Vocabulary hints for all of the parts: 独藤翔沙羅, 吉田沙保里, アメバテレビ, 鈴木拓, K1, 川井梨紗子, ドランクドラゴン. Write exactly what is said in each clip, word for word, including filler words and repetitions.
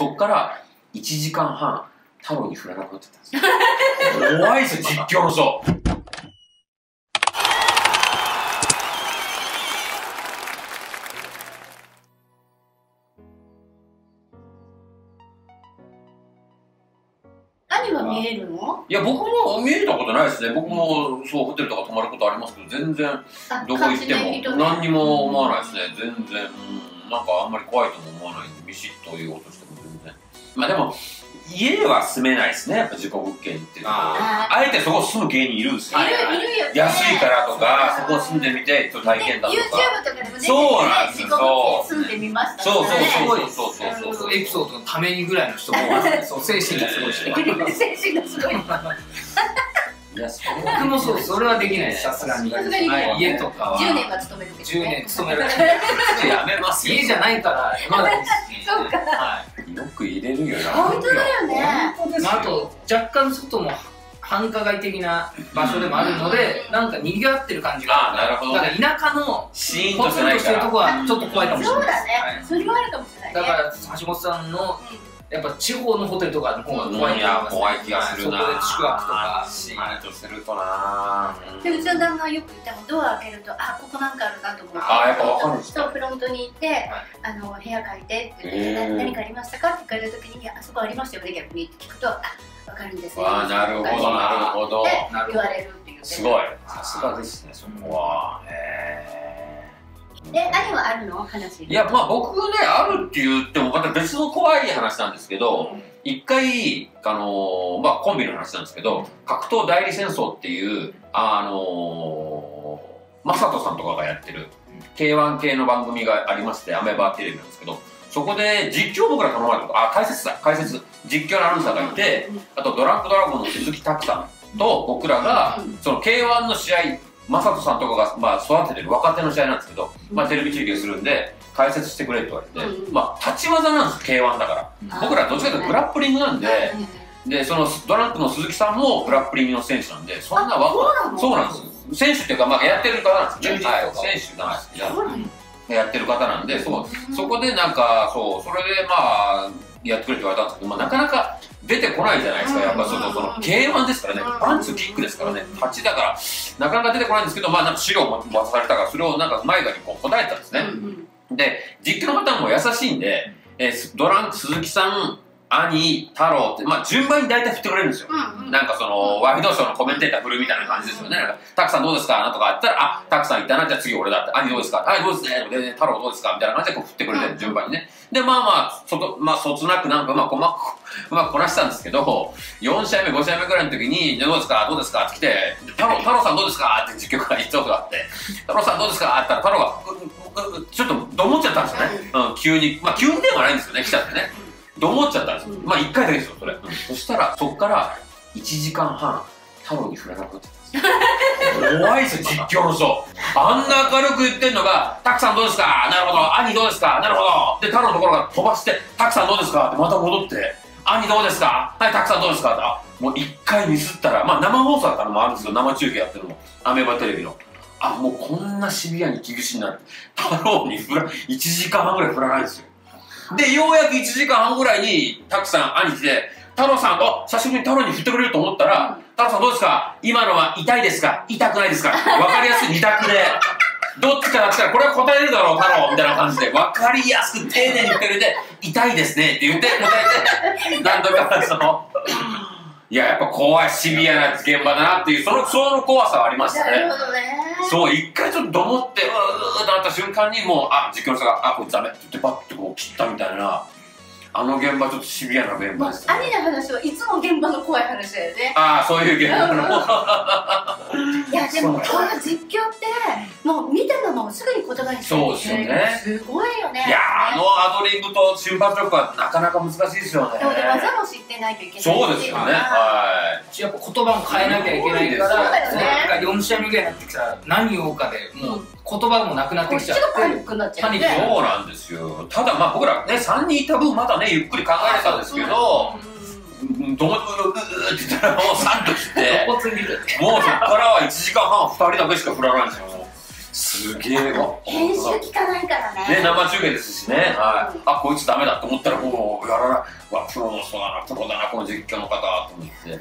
そっからいちじかんはん太郎に振らなくなっちゃったんですよ。怖いですよ実況の人。何が見えるの？いや僕も見えたことないですね。僕もそうホテルとか泊まることありますけど、全然どこ行っても何にも思わないですね。全然なんかあんまり怖いとも思わないんで、ビシッと言おうとしても全然。まあでも家では住めないですね、やっぱ自己物件っていうのは。あえてそこ住む芸人いるんですよ。安いからとか、そこ住んでみて体験だとか。YouTube とかでもね、そうなんですよ。住んでみました。そうそうそうそうそう。エピソードのためにぐらいの人も、そう精神がすごい。精神がすごい。いや、僕もそう、それはできない。さすがに。家とかは。じゅうねんは勤めるけど。じゅうねん勤める。やめます。家じゃないから。まだ。そうか。はい。よく入れるよな。本当だよね。あと若干外も繁華街的な場所でもあるので、なんか賑わってる感じが。なるほど。だから田舎のシーンとしてるとこはちょっと怖いかもしれない。そうだね。それはあるかもしれない。だから橋本さんのやっぱ地方のホテルとかの方が怖いな。怖い気がするな。そこで宿泊とかシーンとするとな。でうちの旦那はよく言ってもドア開けると、あここなんかあるなと思って。ああやっぱわかるんですか。フロントに行ってあの部屋借りてって言って何かありましたかって聞かれた時に、いやあそこありましたよね逆にって聞くと、あわかるんですね。あなるほどなるほど。言われるっていう。すごい。さすがですねそこは。え、兄はあるの話？いや、まあ僕ね、あるって言っても、また別の怖い話なんですけど、一、うん、回、あのー、まあコンビの話なんですけど、格闘代理戦争っていう、あのー、マサトさんとかがやってる、ケーワン 系の番組がありまして、アメバテレビなんですけど、そこで実況僕ら頼まれたこと、あ、解説だ、解説、実況のアナウンサーがいて、あとドランクドラゴンの鈴木拓さんと僕らが、その ケーワン の試合、マサトさんとかが、まあ、育ててる若手の試合なんですけど、まあ、テレビ中継するんで解説してくれって言われて、まあ、立ち技なんです ケーワン だから。僕らどっちかというとグラップリングなんで、でそのドランクの鈴木さんもグラップリングの選手なんで、そんな若そうなんです選手っていうか、まあ、やってる方なんですよ。選手なんですやってる方なんで、そうそこでなんかそうそれでまあやってくれって言われたんですけど、まあ、なかなか出てこないじゃないですか。やっぱそのその ケーワン ですからね、パンツキックですからね、立ちだからなかなか出てこないんですけど、まあなんか資料を渡されたから、それをなんかうまい具合にこう答えたんですね。で実況の方も優しいんで、えー、ドランク鈴木さん、兄、太郎って、まあ、順番に大体振ってくれるんですよ。なんかそのワイドショーのコメンテーター振るみたいな感じですよね。たくさんどうですかなんとか言ったら、あたくさんいたな、じゃあ次俺だって、兄どうですか、はいどうですね、で太郎どうですかみたいな感じでこう振ってくれてる順番にね。でまあまあそと、まあ、そつなくなんかうまくうまくこなしたんですけど、よんしあいめご試合目ぐらいの時に「どうですかどうですか?」って来て「太郎太郎さんどうですか?」って実況から一言があって「太郎さんどうですか?」って言ったら太郎がちょっとどもっちゃったんですよね、うん、急に。まあ急にでもないんですよね、来ちゃってね。どもっちゃったんですよ。まあいっかいだけですよそれ、うん、そしたらそっからいちじかんはん太郎に振らなくなっちゃったんですよ。怖いですよ実況の人。あんな明るく言ってんのが「たくさんどうですか?」「なるほど」「兄どうですか?」「なるほど」で太郎のところが飛ばして「たくさんどうですか?」ってまた戻って「兄どうですか?」「はいたくさんどうですか?」ってあもういっかいミスったら、まあ生放送だったのもあるんですけど、生中継やってるのもアメーバテレビの。あもうこんなシビアに厳しいなって、太郎に振らいちじかんはんぐらい振らないですよ。で、ようやくいちじかんはんぐらいに、たくさん兄貴で、太郎さん、あ、久しぶりに太郎に振ってくれると思ったら、太郎さんどうですか?今のは痛いですか?痛くないですか?わかりやすいに択で、どっちかだったらこれは答えるだろう、太郎みたいな感じで、わかりやすく丁寧に言ってくれて、痛いですねって言って、答えて、何度かその、いや、やっぱ怖い、シビアな現場だなっていう、その、その怖さはありましたね。なるほどね。そう、一回ちょっとどもって、うーってなった瞬間に、もう、あ、実況の人が、あ、これダメって言って、バッてこう切ったみたいな、あの現場、ちょっとシビアな現場です、ね。兄の話はいつも現場の怖い話だよね。ああ、そういう現場の。いや、でも、この実況って、もう見たままをすぐに言葉にするっていうのがすごいよね。いや、あのアドリブと瞬発力はなかなか難しいですよね。でも、技も知ってないといけない。そうですよね。はい。やっぱ言葉も変えなきゃいけないから、よん試合目ぐらいになってきたら何を言おうかでもう言葉もなくなってきちゃって、パニックになっちゃって、そうなんですよ。ただまあ僕らねさんにんいた分まだねゆっくり考えれたんですけど、どもって言ったらもうさんときて、もうそこからはいちじかんはんふたりだけしか振らないんですよ。すげえな。編集聞かないからね。ね、生中継ですしね。はい。あ、こいつダメだと思ったらもうやらない。わ、プロの人だな、プロだな、この実況の方と思って。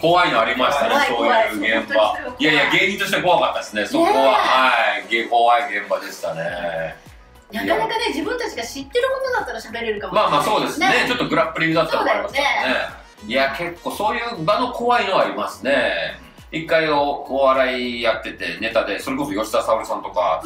怖いのありましたね、そういう現場。いやいや、芸人として怖かったですね。そこははい、怖い現場でしたね。なかなかね、自分たちが知ってることだったら喋れるかもしれない。まあまあそうですね。ちょっとグラップリングだったら分かりますからね。いや、結構そういう場の怖いのはありますね。一回お笑いやってて、ネタで、それこそ吉田沙保里さんとか、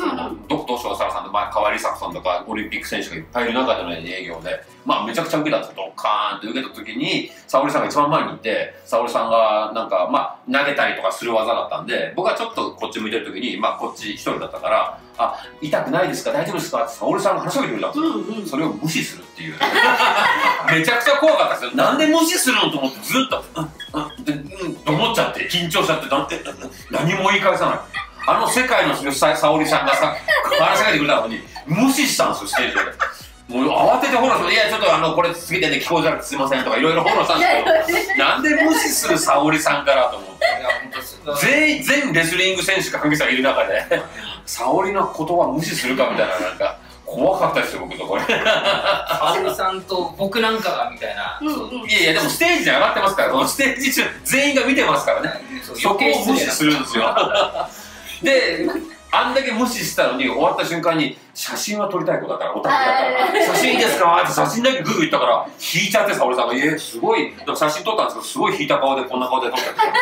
独藤翔沙羅さんとか、川井梨紗子さんとか、オリンピック選手がいっぱいいる中での営業で、まあめちゃくちゃ受けたんですよ。ドカーンって受けた時に、沙保里さんが一番前にいて、沙保里さんがなんか、まあ投げたりとかする技だったんで、僕はちょっとこっち向いてる時に、まあこっち一人だったから、あ、痛くないですか、大丈夫ですかって沙保里さんが話しかけてくれたんですよ。うんうん、それを無視するっていう。めちゃくちゃ怖かったですよ。なんで無視するのと思ってずっと、うんうん、うん、と思っちゃって、緊張しちゃって、なんて、何も言い返さない。あの世界の沙保里さんがさ、話しかけてくれたのに、無視したんですよ、ステージで。もう慌ててフォローして、いや、ちょっとあの、これすぎてね、聞こえづらくてすいませんとか、いろいろフォローしたんですけど、なんで無視する沙保里さんからと思って。全員、全レスリング選手が関係者がいる中で、沙織の言葉無視するかみたいな、なんか怖かったですよ、僕とこれ。沙織さんと僕なんかがみたいな。いやいや、でもステージに上がってますから、このステージ中、全員が見てますからね、そこを無視するんですよ。で、あんだけ無視したのに、終わった瞬間に、写真は撮りたい子だから、おたくだから、写真ですかって写真だけグーグー言ったから、引いちゃって、沙織さんが、いや、すごい、写真撮ったんですけど、すごい引いた顔で、こんな顔で撮ったんですよ。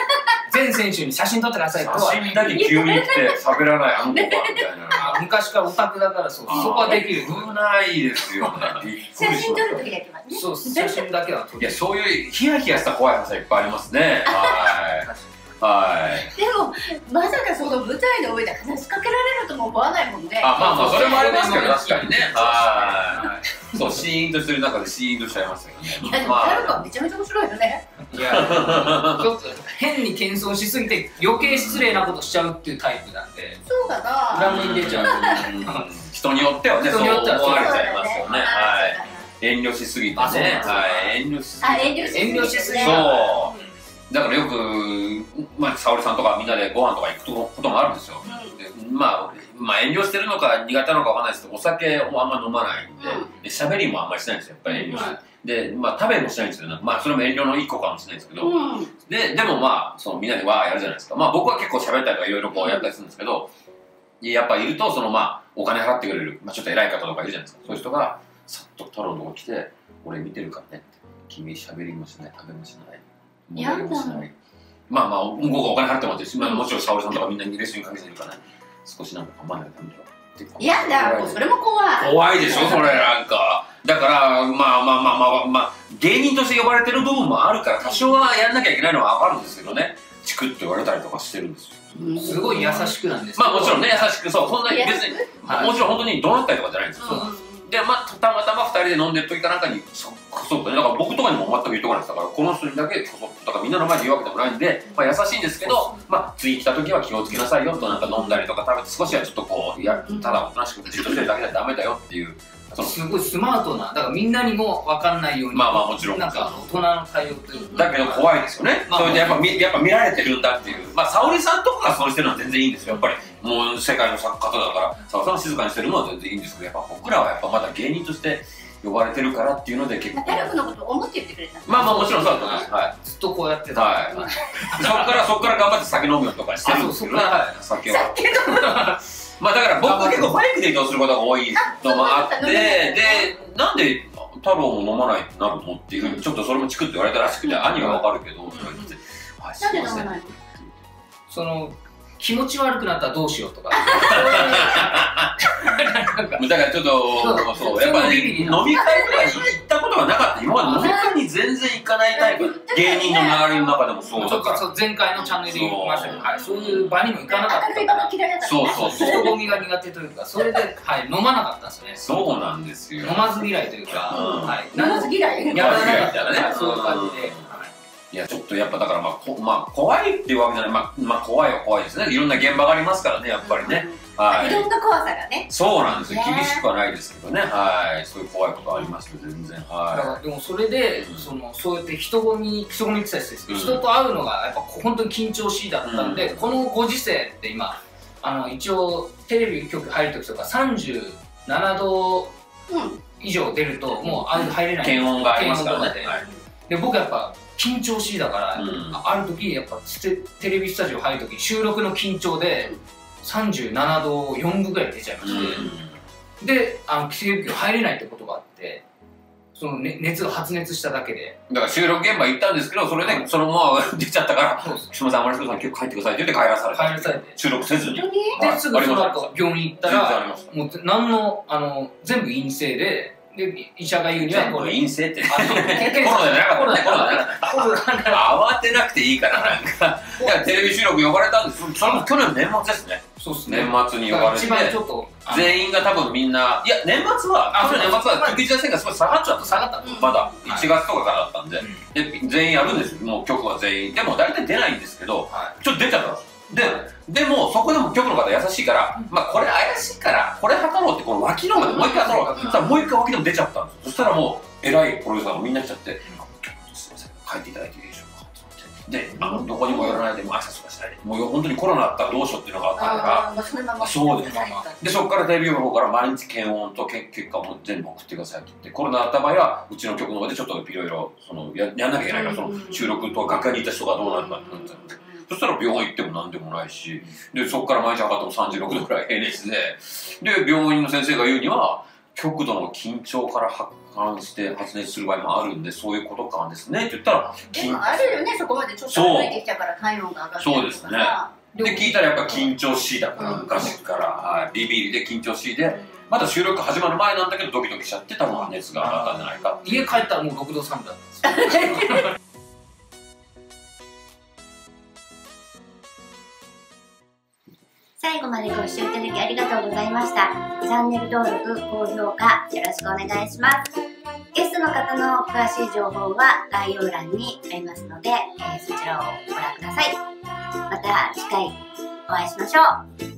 全選手に写真撮ってくださいとは。写真だけ急に来て喋らないあの子がみたいな。昔からオタクだからそう。そこはできる。危ないですよね。写真撮る時だけはね。そう、写真だけは撮る。いや、そういうヒヤヒヤした怖い話はいっぱいありますね。はい。はい。でもまさかその舞台の上で話しかけられるとも思わないもんね。あ、まあまあそれもありますけど確かにね。はい。そう、シーンとする中でシーンとしちゃいますよね。いや、でも、はるかめちゃめちゃ面白いよね。いや、ちょっと変に謙遜しすぎて、余計失礼なことしちゃうっていうタイプなんで。そうかな。裏目に出ちゃう。人によってはね、そう思われちゃいますよね。はい。遠慮しすぎてね。はい、遠慮しすぎて。あ、遠慮しすぎて。遠慮しすぎて。そう。だからよく、まあ、沙織さんとかみんなでご飯とか行くこともあるんですよ。まあ、まあ遠慮してるのか苦手なのかわかんないですけど、お酒をあんま飲まないんで、喋りもあんまりしないんですよ、やっぱり遠慮して。で、まあ食べもしないんですよね。まあそれも遠慮の一個かもしれないですけど、うん、で、でもまあ、そのみんなでわーやるじゃないですか。まあ僕は結構喋ったりとかいろいろこうやったりするんですけど、やっぱいると、そのまあ、お金払ってくれる、まあちょっと偉い方とかいるじゃないですか。そういう人が、さっと太郎のとこ来て、俺見てるからねって。君喋りもしない、食べもしない、飲みもしない。まあまあ、向こうがお金払ってもらってるし、まあもちろん沙織さんとかみんなにレスにかけてるからね。少しなんか構わないためだよ。いやだ、もうそれも怖い。怖いでしょ、それなんか。だから、まあまあまあまあまあ、芸人として呼ばれてる部分もあるから、多少はやんなきゃいけないのはわかるんですけどね。チクッと言われたりとかしてるんですよ。すごい優しくなんですけど。まあもちろんね、優しく、そう、そんなに別に、もちろん本当に怒鳴ったりとかじゃないんですよ。で、まあ、たまたまふたりで飲んでる時かなんかに、そっとね、だから僕とかにも全く言っとかないです。だから、この人にだけ、そっと、だからみんなの前で言うわけでもないんで、まあ、優しいんですけど、まあ、次来た時は気をつけなさいよと、なんか飲んだりとか食べて、少しはちょっとこう、や、ただおとなしくじっとしてるだけじゃダメだよっていう。すごいスマートな、だからみんなにも分かんないように、まあまあもちろん、なんか大人の対応というか、だけど怖いですよね、それでやっぱ見、やっぱ見られてるんだっていう、まあ、沙織さんとかがそうしてるのは全然いいんですよ、やっぱり、もう世界の作家だから、沙織さん静かにしてるのは全然いいんですけど、やっぱ僕らはやっぱまだ芸人として呼ばれてるからっていうので、結構、太郎君のこと思って言ってくれたんですか？まあまあもちろんそうだと思います、はい、ずっとこうやってた、はい、そこから、そこから頑張って酒飲むよとかしてるんですけどね、酒を。まあだから僕は結構バイクで移動することが多いのもあって、で、なんで太郎も飲まないってなるのっていうふうに、ちょっとそれもチクって言われたらしくて、兄はわかるけど、とか言って、あ、すいません。その、気持ち悪くなったらどうしようとか。だからちょっと、そう、やっぱり飲み会とかに行ったことがなかった。今まで飲み会に全然行かないタイプ。芸人の流れの中でもそうだから。そう、前回のチャンネルで言いましたけど、はい、そういう場にも行かなかったから。そうそうそう。人混みが苦手というか、それで、はい、飲まなかったんですよね。そうなんですよ。飲まず嫌いというか、はい。飲まず嫌い？飲まず嫌いみたいなね。そういう感じで。いや、ちょっとやっぱだから、まあこ、まあ、怖いっていうわけじゃない、まあ、まあ、怖いは怖いですね。いろんな現場がありますからね、やっぱりね。うん、はい。いろんな怖さがね。そうなんですよ。厳しくはないですけどね。はい。そういう怖いことありますけど、全然。はい。だから、でもそれで、うん、その、そうやって人混み、人混みって言ったらですけど、うん、人と会うのが、やっぱ本当に緊張しいだったんで、うん、このご時世って今、あの一応テレビ局入るときとかさんじゅうななど以上出ると、うん、もう入れない、検温がありますからね。はい、で僕やっぱ緊張しいだから、うん、ある時やっぱテレビスタジオ入る時収録の緊張でさんじゅうななどよんぶぐらい出ちゃいまして、うん、であのテレビ局入れないってことがあって、その、ね、熱が発熱しただけで、だから収録現場行ったんですけど、それで、ね、そのまま出ちゃったから「すみません、天野さん結構帰ってください」って言って帰らされて、帰らされて収録せずに、ですぐその後病院行ったらもう何のあの全部陰性で。で医者が言うには陰性って、コロナじゃなかった、コロナじゃなかった、慌てなくていいから、なんかテレビ収録呼ばれたんです。それも去年年末ですね。そうですね、年末に呼ばれて、全員が多分みんな、いや年末はあ、それ年末は緊急事態宣言がすごい下がっちゃった、下がった、まだいちがつとかからだったんで、全員やるんですよ、もう局は全員でも大体出ないんですけど、ちょっと出ちゃったんです。で、でもそこでも局の方優しいから、まあこれ怪しいから、これ測ろうって、この脇のまでもう一回測ろう。そしたらもう一回脇の出ちゃったんですよ。そしたらもう、偉いプロデューサーがみんな来ちゃって、すいません、帰っていただいていいでしょうかって言って。で、あの、どこにも寄らないで、もう挨拶とかしないで、もう本当にコロナだったらどうしようっていうのがあったから、そうです。で、そこからテレビ局の方から毎日検温と結果を全部送ってくださいって言って、コロナだった場合は、うちの局の方でちょっといろいろ、その、やんなきゃいけないから、その収録とか楽屋にいた人がどうなるかってなっちゃって。そしたら病院行っても何でもないし、でそこから毎日測ってもさんじゅうろくどくらい平熱で、で病院の先生が言うには極度の緊張から発汗して発熱する場合もあるんで、そういうことかんですねって言ったら、でもあるよね、そこまでちょっと増えてきたから体温が上がってるから。そうですね。で聞いたらやっぱ緊張しいだから、昔からビビりで緊張しいで、まだ収録始まる前なんだけどドキドキしちゃって、多分熱が上がったんじゃないか。家帰ったらもうろくどさんぶだったんですよ。最後までご視聴いただきありがとうございました。チャンネル登録、高評価よろしくお願いします。ゲストの方の詳しい情報は概要欄にありますので、えー、そちらをご覧ください。また次回お会いしましょう。